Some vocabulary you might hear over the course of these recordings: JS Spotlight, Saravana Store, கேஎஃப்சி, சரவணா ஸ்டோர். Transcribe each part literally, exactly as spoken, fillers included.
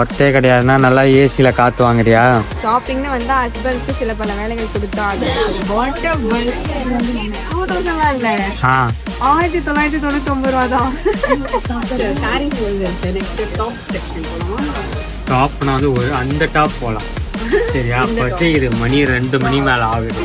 ஒத்தே கிடையாதுன்னா நல்லா ஏசில காத்து வாங்குறியா? ஷாப்பிங்னு வந்தா ஹஸ்பண்ட்க்கு சில பல வேலைகள் கொடுத்தாங்க. ஆயிரத்தி தொள்ளாயிரத்தி தொண்ணூத்தி ஒன்பது ரூபா தான். டாப்னா வந்து ஒரு அந்த டாப் போலாம். சரியா, பசி இது மணி ரெண்டு மணி மேல ஆகுது.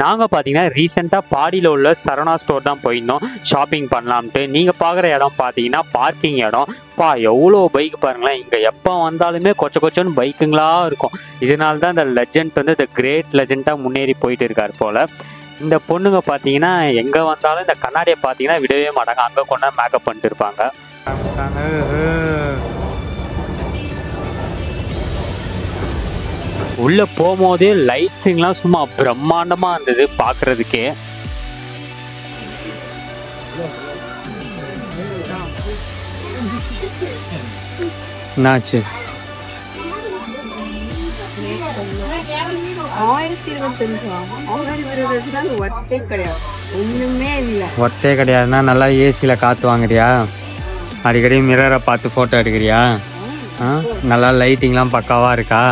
நாங்கள் பார்த்தீங்கன்னா ரீசெண்டாக பாடியில் உள்ள சரவணா ஸ்டோர் தான் போயிருந்தோம் ஷாப்பிங் பண்ணலாம்ட்டு. நீங்கள் பார்க்குற இடம் பார்த்தீங்கன்னா பார்க்கிங் இடம். பா எவ்வளோ பைக் பாருங்களேன், இங்கே எப்போ வந்தாலுமே கொச்ச கொச்சோன்னு பைக்குங்களா இருக்கும். இதனால தான் இந்த லெஜண்ட் வந்து இந்த கிரேட் லெஜெண்டாக முன்னேறி போயிட்டு இருக்கார் போல். இந்த பொண்ணுங்க பார்த்தீங்கன்னா எங்கே வந்தாலும் இந்த கண்ணாடியை பார்த்தீங்கன்னா விடவே மாட்டாங்க, அங்கே கொண்டா மேக்கப் பண்ணிட்டு இருப்பாங்க. உள்ளே போகும்போதே லைட்ஸுங்கெலாம் சும்மா பிரம்மாண்டமாக இருந்தது பார்க்குறதுக்கே. என்னாச்சு ஆயிரத்தி இருபத்தஞ்சு ஒர்த்தே கிடையாது, ஒன்றுமே இல்லை. ஒர்த்தே கிடையாதுன்னா நல்லா ஏசியில் காற்று வாங்குறியா? அடிக்கடி மிரரை பார்த்து ஃபோட்டோ எடுக்கிறியா? ஆ, நல்லா லைட்டிங்லாம் பக்காவாக இருக்கா?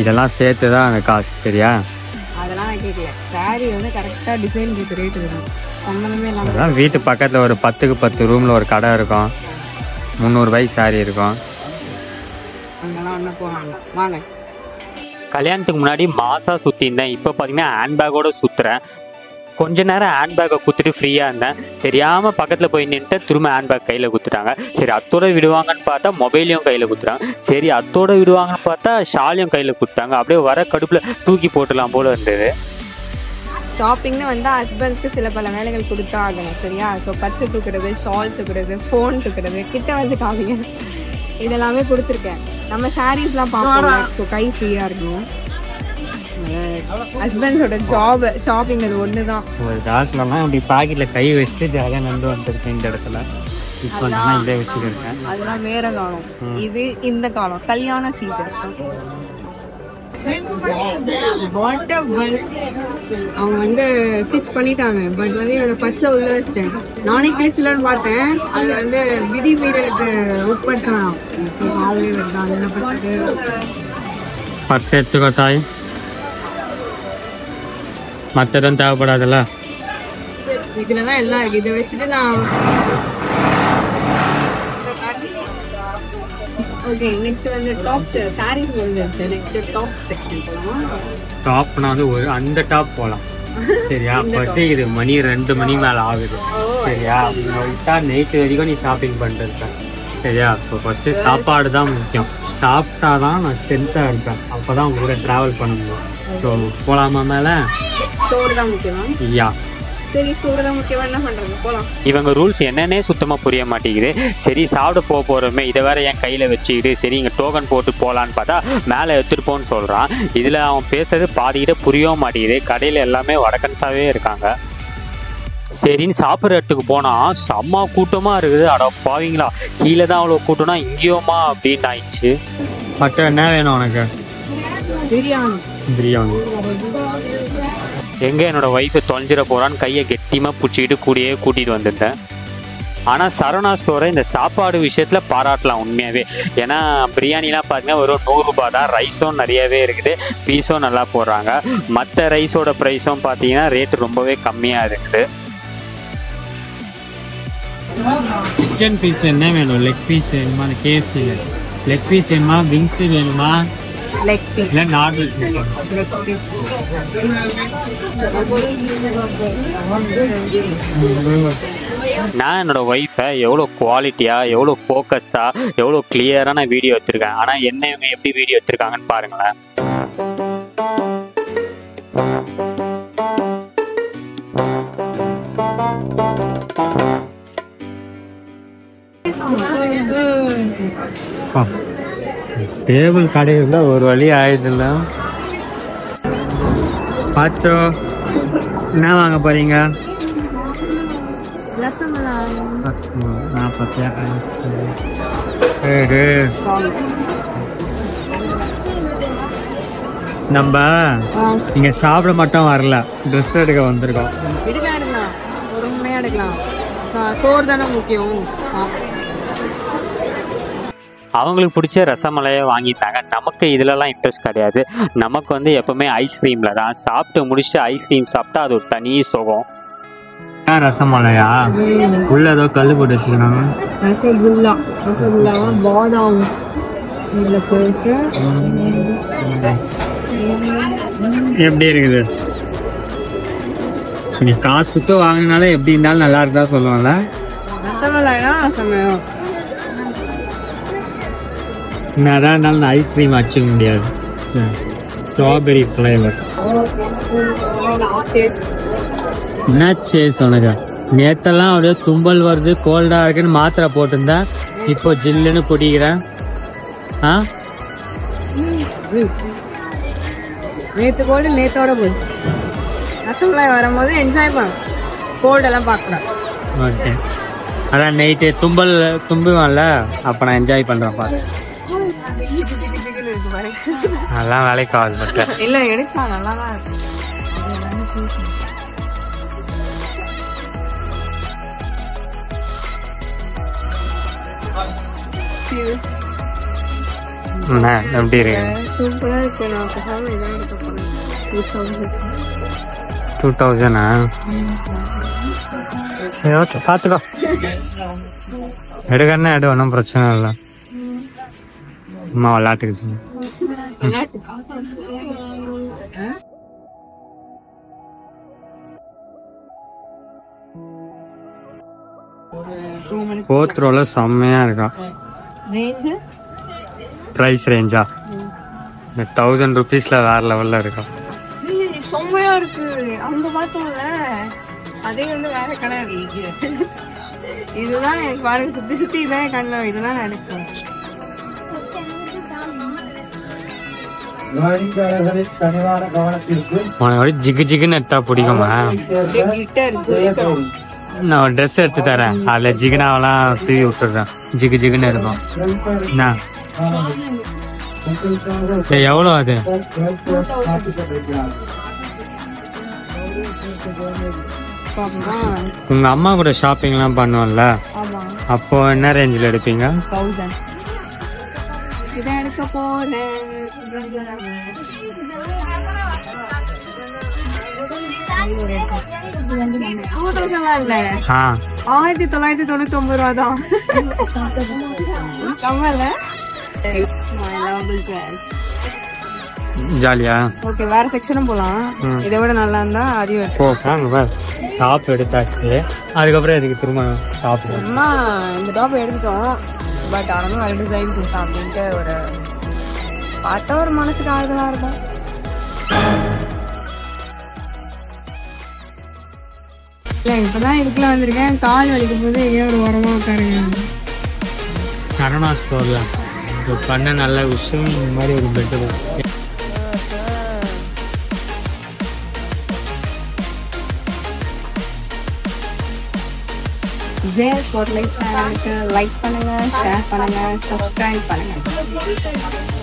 இதெல்லாம் சேர்த்து தான் அந்த காசு. சரியா, அதெல்லாம் நான் கேட்கல. சாரி வந்து கரெக்டாக டிசைன் கேட்டு ரேட்டு இருக்கும் சம்மந்தமே இல்லாமல். அதெல்லாம் வீட்டு பக்கத்தில் ஒரு பத்துக்கு பத்து ரூமில் ஒரு கடை இருக்கும், முந்நூறுபாய்க்கு சாரி இருக்கும். அங்கெல்லாம் ஒன்றும் போகலாம். வாங்க, கல்யாணத்துக்கு முன்னாடி மாசாக சுற்றிருந்தேன். இப்போ பார்த்தீங்கன்னா ஹேண்ட்பேக்கோடு சுற்றுறேன். கொஞ்ச நேரம் ஹேண்ட்பேக்கை குத்துட்டு ஃப்ரீயாக இருந்தேன். தெரியாமல் பக்கத்தில் போய் நின்றுட்டு திரும்ப ஹேண்ட்பேக் கையில் குத்துட்டாங்க. சரி அத்தோடு விடுவாங்கன்னு பார்த்தா மொபைலையும் கையில் குத்துட்டாங்க. சரி அத்தோடு விடுவாங்கன்னு பார்த்தா ஷாலையும் கையில் குத்துட்டாங்க. அப்படியே வர கடுப்பில் தூக்கி போட்டுலாம் போல் இருந்தது. ஷாப்பிங்னு வந்தால் ஹஸ்பண்ட்ஸ்க்கு சில பல வேலைகள் கொடுத்தா ஆகணும். சரியா, ஸோ பர்ஸு தூக்குறது, ஷால் தூக்குறது, ஃபோன் தூக்குறது, கிட்ட வந்து காமிங்க, இதெல்லாமே கொடுத்துருக்கேன். நம்ம சாரீஸ்லாம் பார்க்கலாம். ஸோ கை ஃப்ரீயாக இருக்கும். ஹஸ்பண்ட்ஸோட ஜாப் ஷாப்பிங் அது ஒன்று தான். ஒரு காலத்துலலாம் அப்படி பாக்கெட்டில் கை வச்சுட்டு ஜாலியாக நடந்து வந்துருக்கேன். இந்த இடத்துல இப்போ நான் இதே வச்சுருக்கேன். அதெல்லாம் வேறு காலம், இது இந்த காலம் கல்யாண சீசன். அவங்க வந்து ஸ்டிச் பண்ணிட்டாங்க. பட் வந்து என்னோட பர்ஸை உள்ள வச்சிட்டேன். நானே கிளிஸ்லன்னு பார்த்தேன், அது வந்து விதி மீறலுக்கு உட்பட்டுறான். அவங்களே வருதான் என்ன பண்ணுறது. பர்ஸ் எடுத்துக்கோ தாய், மற்றதும் தேவைப்படாதுல்ல. இதில் தான் எல்லாம் இதை வச்சுட்டு நான் ஓகே. நெக்ஸ்ட் வந்து டாப்ஸ் சாரீஸ் வந்துருச்சு. நெக்ஸ்ட் டாப் செக்ஷன் போகலாம். டாப்னா வந்து ஒரு அந்த டாப் போகலாம். சரியா, பசி இது மணி ரெண்டு மணி மேலே ஆகுது. சரியா, லைட்டாக நைட்டு வரைக்கும் நீ ஷாப்பிங் பண்ணிருக்கேன். சரியா, ஸோ ஃபஸ்ட்டு சாப்பாடு தான் முக்கியம். சாப்பிட்டா தான் நான் ஸ்ட்ரென்த்தாக இருப்பேன், அப்போ தான் உங்க கூட ட்ராவல் பண்ண முடியும். ஸோ போகலாமா மேலே? சோறு தான் முக்கியமா? ஐயா சரி, சோறு தான் முக்கியமா, என்ன பண்ணுறது, போகலாம். இவங்க ரூல்ஸ் என்னன்னே சுத்தமாக புரிய மாட்டேங்குது. சரி சாப்பிட போக போகிறோமே, இதை வேறு என் கையில் வச்சுக்கிட்டு சரி இங்கே டோக்கன் போட்டு போகலான்னு பார்த்தா மேலே எடுத்துகிட்டு போன்னு சொல்கிறான். இதில் அவன் பேசுறது பாதிக்கிட்ட புரியவும் மாட்டேங்குது. கடையில் எல்லாமே வடக்கன்ஸாகவே இருக்காங்க. சரின்னு சாப்பிட்ற இடத்துக்கு போனால் செம்மா கூட்டமாக இருக்குது. அட பாவீங்களா, கீழே தான் அவ்வளோ கூட்டம்னா இங்கேயோமா அப்படின்னு ஆயிடுச்சு. மற்ற என்ன வேணும் உனக்கு? பிரியாணி. பிரியாணி எங்கே என்னோடய ஒய்ஃபை தொலைஞ்சிட போகிறான்னு கையை கெட்டியமாக பிடிச்சிக்கிட்டு கூடியே கூட்டிகிட்டு வந்துட்டேன். ஆனால் சரவணா ஸ்டோரை இந்த சாப்பாடு விஷயத்தில் பாராட்டலாம் உண்மையாகவே. ஏன்னா பிரியாணிலாம் பார்த்தீங்கன்னா ஒரு நூறுரூபா தான். ரைஸும் நிறையாவே இருக்குது, பீஸும் நல்லா போடுறாங்க. மற்ற ரைஸோட ப்ரைஸும் பார்த்தீங்கன்னா ரேட்டு ரொம்பவே கம்மியாக இருக்குது. சிக்கன் பீஸ் என்ன வேணும்? லெக் பீஸ் வேணுமா? அந்த கேஎஃப்சி லெக் பீஸ் வேணுமா? விங்ஸ் வேணுமா? லெக் பீஸ் இல்ல நார்மல் பீஸ்? நான் என்னோட ஒய்ஃபை எவ்வளோ குவாலிட்டியாக, எவ்வளோ ஃபோக்கஸாக, எவ்வளோ கிளியரான வீடியோ எடுத்திருக்கேன். ஆனால் என்ன இவங்க எப்படி வீடியோ எடுத்திருக்காங்கன்னு பாருங்களேன். டேபிள் கடை இருந்தால் ஒரு வழி ஆயிடுதுல்ல. பாச்சோ என்ன வாங்க போறீங்க? ரசமலாய். நான் பத்தியா நம்ம இங்க சாப்பிட மட்டும் வரல, ட்ரெஸ் எடுக்க வந்திருக்கோம். பொறுமையா எடுக்கலாம், சோறு தானே முக்கியம். அவங்களுக்கு பிடிச்ச ரசமலையை வாங்கிட்டாங்க. நமக்கு இதிலலாம் இன்ட்ரெஸ்ட் கிடையாது. நமக்கு வந்து எப்பவுமே ஐஸ்கிரீமில் தான். சாப்பிட்டு முடிச்சுட்டு ஐஸ்கிரீம் சாப்பிட்டா அது ஒரு தனி சுகம். ரசமலையா உள்ள ஏதோ கல் போட்டு வச்சுக்கிறாங்க. ரசகுல்லா, ரசகுல்லாவா பாதாம் இதில் போயிட்டு எப்படி இருக்குது? நீங்கள் காசு கொடுத்து வாங்கினாலும் எப்படி இருந்தாலும் நல்லா இருக்குதான் சொல்லுவாங்கல்ல. ரசமலாயா ரசமயம் நிறையா இருந்தாலும் நான் ஐஸ்கிரீம் வச்சுக்க முடியாது. ஸ்ட்ராபெரி ஃப்ளேவர் என்ன சேஸ் உனக்கு? நேற்றெல்லாம் அப்படியே தும்பல் வருது, கோல்டாக இருக்குன்னு மாத்திரை போட்டிருந்தேன். இப்போ ஜில்லுன்னு குடிக்கிறேன். ஆ நேற்று கோல்டு நேற்றோட போச்சு. ரசமலாய் வரும்போது என்ஜாய் பண்ணும், கோல்டெல்லாம் பார்க்கலாம். ஓகே, அதான் நைட்டு தும்பல் தும்புவான்ல, அப்போ நான் என்ஜாய் பண்ணுறேன். பார்த்து நல்லா வேலைக்கு ஆகுது மட்டும் இல்லை, எடுப்பா நல்லா தான் இருக்கு. எப்படி இருக்கு? டூ தௌசண்டா? சரி ஓகே, பார்த்துக்கோ. எடுக்கன்னா எடு, ஒன்றும் பிரச்சனை இல்லை. அம்மா விளாட்டுக்கு சொன்ன. ஃபோர்த் ரோல செம்மையா இருக்கா. ப்ரைஸ் ரேஞ்சா தௌசண்ட் ருபீஸ்ல வேற லெவல்ல இருக்கா. செம்மையா இருக்கு. அங்க பார்த்தோம்ல, அதே வந்து வேற கடை இதுதான். எனக்கு பாருங்க, சுத்தி சுத்தி இதான் கண்ணு, இதுதான் நடக்கும். உனக்கு ஜிகு ஜிகுன்னு எடுத்தா பிடிக்குமா? நான் ட்ரெஸ் எடுத்து தரேன், அதுல ஜிகுனாவெல்லாம் தூவி விட்டுறேன். ஜிகு ஜிகுன்னு இருக்கும். சரி எவ்வளோ அது? உங்க அம்மா கூட ஷாப்பிங் எல்லாம் பண்ணுவோம்ல, அப்போ என்ன ரேஞ்சில் எடுப்பீங்க? ஆயிரத்தி தொள்ளாயிரத்தி தொண்ணூத்தி ஒன்பது ரூபா தான். ஜாலியா ஓகே. வேற செக்ஷனும் போலாம், இதை விட நல்லா இருந்தா அதிகம். டாப் எடுத்தாச்சு, அதுக்கப்புறம் எதுக்கு திரும்ப டாப்? இந்த டாப் எடுத்துட்டோம், பட் ஆனாலும் நல்ல டிசைன்ஸ் இருக்கா அப்படின்ட்டு ஒரு பார்த்தா ஒரு மனசுக்கு ஆறுதலாக இருக்கும். இல்லை இப்போதான் இதுக்குள்ள வந்திருக்கேன், கால் வலிக்கும் போது எங்கேயோ ஒரு உரமாக உட்காருங்க. சரவணா ஸ்டோர்ல பண்ண நல்ல விஷயம் இந்த மாதிரி ஒரு பெட்டர். ஜே எஸ் Spotlight சேனலுக்கு லைக் பண்ணுங்க, ஷேர் பண்ணுங்க, சப்ஸ்கிரைப் பண்ணுங்க.